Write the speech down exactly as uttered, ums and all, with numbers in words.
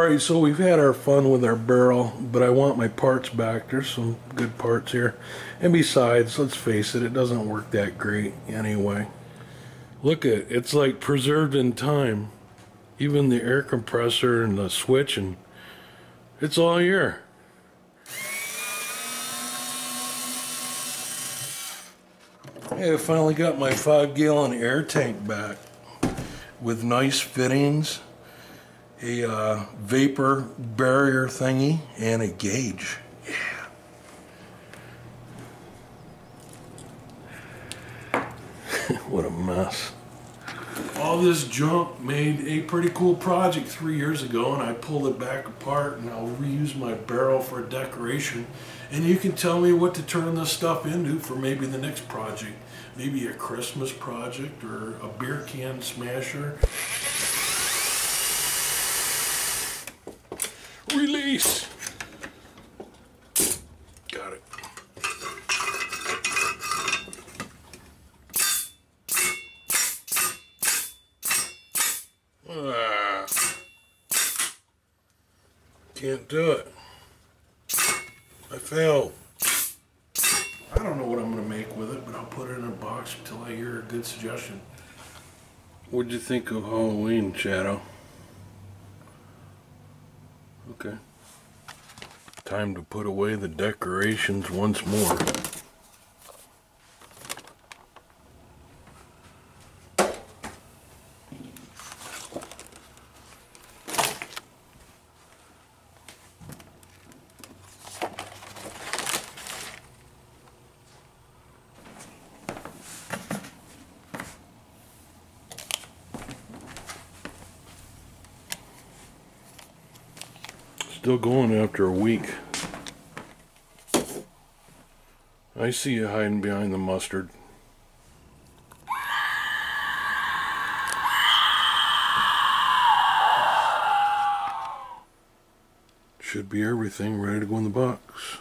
Alright, so we've had our fun with our barrel, but I want my parts back. There's some good parts here. And besides, let's face it, it doesn't work that great anyway. Look at it, it's like preserved in time. Even the air compressor and the switch, and it's all here. Hey, I finally got my five gallon air tank back with nice fittings, a uh, vapor barrier thingy, and a gauge. Yeah. What a mess. All this junk made a pretty cool project three years ago, and I pulled it back apart, and I'll reuse my barrel for decoration. And you can tell me what to turn this stuff into for maybe the next project. Maybe a Christmas project or a beer can smasher. Release! Got it. Ah. Can't do it. I failed. I don't know what I'm going to make with it, but I'll put it in a box until I hear a good suggestion. What'd you think of Halloween, Shadow? Okay. Time to put away the decorations once more. Still going after a week. I see you hiding behind the mustard. Should be everything ready to go in the box.